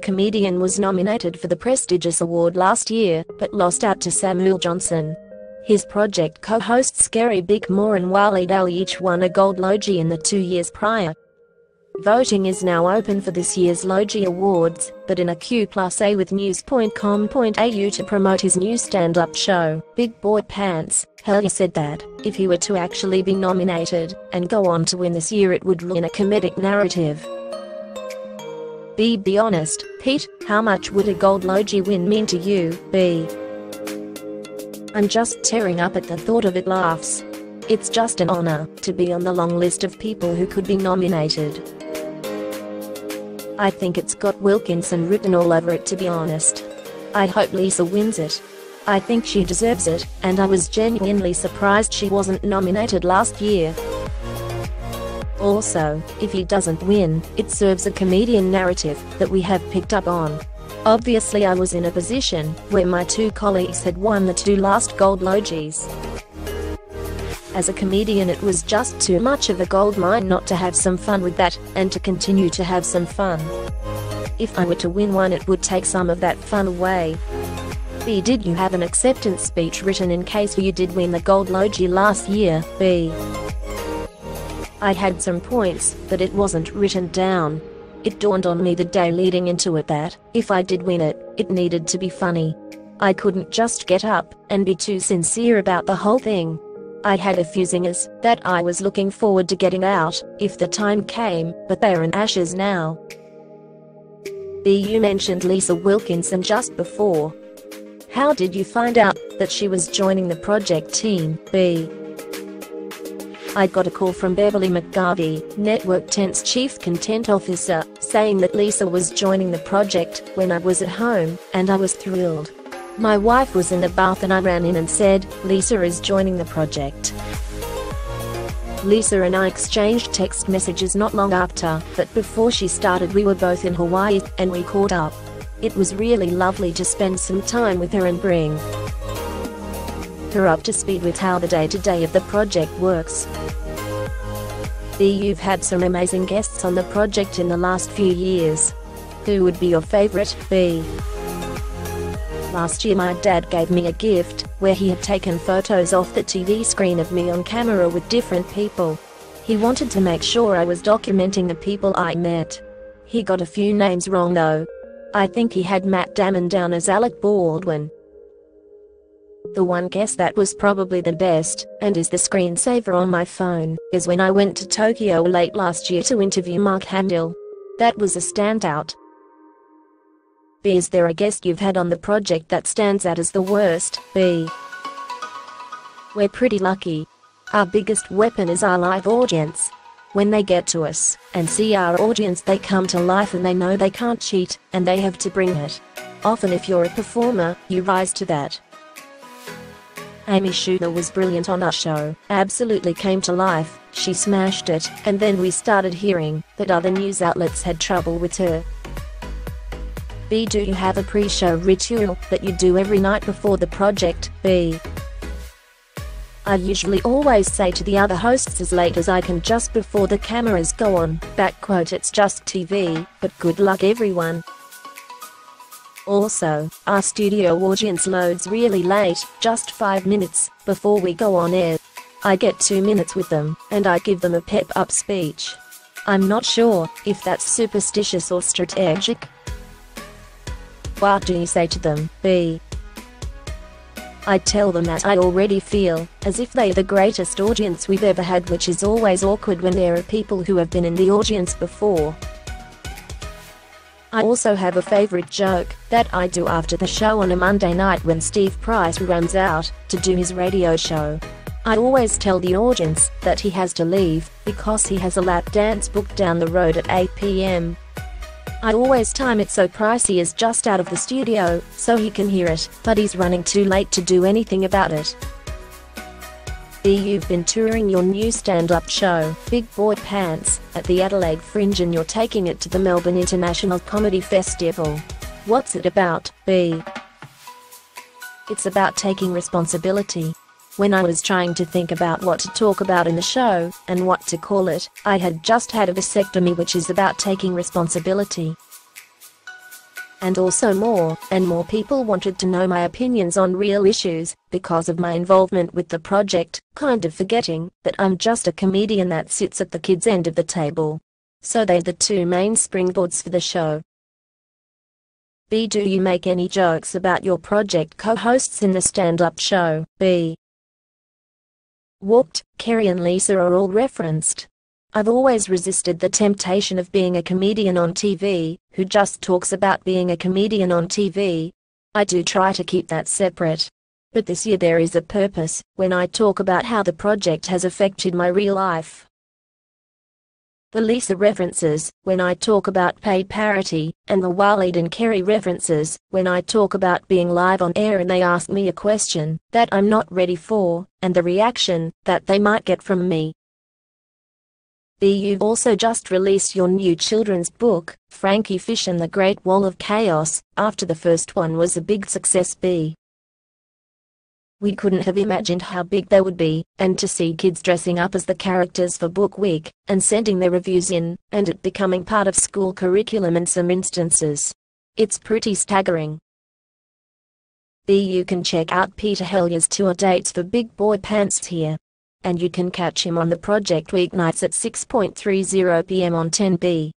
The comedian was nominated for the prestigious award last year, but lost out to Samuel Johnson. His Project co-hosts Carrie Bickmore and Waleed Aly each won a Gold Logie in the 2 years prior. Voting is now open for this year's Logie Awards, but in a Q+A with News.com.au to promote his new stand-up show, Big Boy Pants, Helliar said that, if he were to actually be nominated, and go on to win this year, it would ruin a comedic narrative. Be honest, Pete, how much would a Gold Logie win mean to you? I'm just tearing up at the thought of it, laughs. It's just an honor to be on the long list of people who could be nominated. I think it's got Wilkinson written all over it, to be honest. I hope Lisa wins it. I think she deserves it, and I was genuinely surprised she wasn't nominated last year. Also, if he doesn't win, it serves a comedian narrative that we have picked up on. Obviously I was in a position where my two colleagues had won the two last Gold Logies. As a comedian, it was just too much of a gold mine not to have some fun with that, and to continue to have some fun. If I were to win one, it would take some of that fun away. Did you have an acceptance speech written in case you did win the Gold Logie last year? I had some points, but it wasn't written down. It dawned on me the day leading into it that, if I did win it, it needed to be funny. I couldn't just get up and be too sincere about the whole thing. I had a few zingers that I was looking forward to getting out, if the time came, but they're in ashes now. You mentioned Lisa Wilkinson just before. How did you find out that she was joining the Project team? I got a call from Beverly McGarvey, Network 10's Chief Content Officer, saying that Lisa was joining the Project when I was at home, and I was thrilled. My wife was in the bath and I ran in and said, "Lisa is joining the Project." Lisa and I exchanged text messages not long after, but before she started we were both in Hawaii, and we caught up. It was really lovely to spend some time with her and bring her up to speed with how the day-to-day of the Project works. You've had some amazing guests on the Project in the last few years. Who would be your favorite? Last year my dad gave me a gift, where he had taken photos off the TV screen of me on camera with different people. He wanted to make sure I was documenting the people I met. He got a few names wrong though. I think he had Matt Damon down as Alec Baldwin. The one guess that was probably the best, and is the screensaver on my phone, is when I went to Tokyo late last year to interview Mark Hamdell. That was a standout. Is there a guest you've had on the Project that stands out as the worst? We're pretty lucky. Our biggest weapon is our live audience. When they get to us and see our audience, they come to life, and they know they can't cheat, and they have to bring it. Often if you're a performer, you rise to that. Amy Schumer was brilliant on our show, absolutely came to life, she smashed it, and then we started hearing that other news outlets had trouble with her. Do you have a pre-show ritual that you do every night before the Project? I usually always say to the other hosts as late as I can just before the cameras go on, that quote, "It's just TV, but good luck everyone." Also, our studio audience loads really late, just 5 minutes before we go on air. I get 2 minutes with them, and I give them a pep-up speech. I'm not sure if that's superstitious or strategic. What do you say to them? I tell them that I already feel as if they're the greatest audience we've ever had, which is always awkward when there are people who have been in the audience before. I also have a favorite joke that I do after the show on a Monday night when Steve Price runs out to do his radio show. I always tell the audience that he has to leave because he has a lap dance booked down the road at 8 p.m. I always time it so Pricey is just out of the studio, so he can hear it, but he's running too late to do anything about it. You've been touring your new stand-up show, Big Boy Pants, at the Adelaide Fringe, and you're taking it to the Melbourne International Comedy Festival. What's it about? It's about taking responsibility. When I was trying to think about what to talk about in the show, and what to call it, I had just had a vasectomy, which is about taking responsibility. and also more and more people wanted to know my opinions on real issues because of my involvement with the project, kind of forgetting that I'm just a comedian that sits at the kids' end of the table. So they're the two main springboards for the show. B. Do you make any jokes about your project co-hosts in the stand-up show? B. Walked, Carrie and Lisa are all referenced. I've always resisted the temptation of being a comedian on TV, who just talks about being a comedian on TV. I do try to keep that separate. But this year there is a purpose, when I talk about how the project has affected my real life. The Lisa references, when I talk about pay parity, and the Waleed and Carrie references, when I talk about being live on air and they ask me a question that I'm not ready for, and the reaction that they might get from me. B. You've also just released your new children's book, Frankie Fish and the Great Wall of Chaos, after the first one was a big success. B. We couldn't have imagined how big they would be, and to see kids dressing up as the characters for Book Week, and sending their reviews in, and it becoming part of school curriculum in some instances. It's pretty staggering. B. You can check out Peter Helliar's tour dates for Big Boy Pants here. And you can catch him on the project weeknights at 6:30pm on 10B.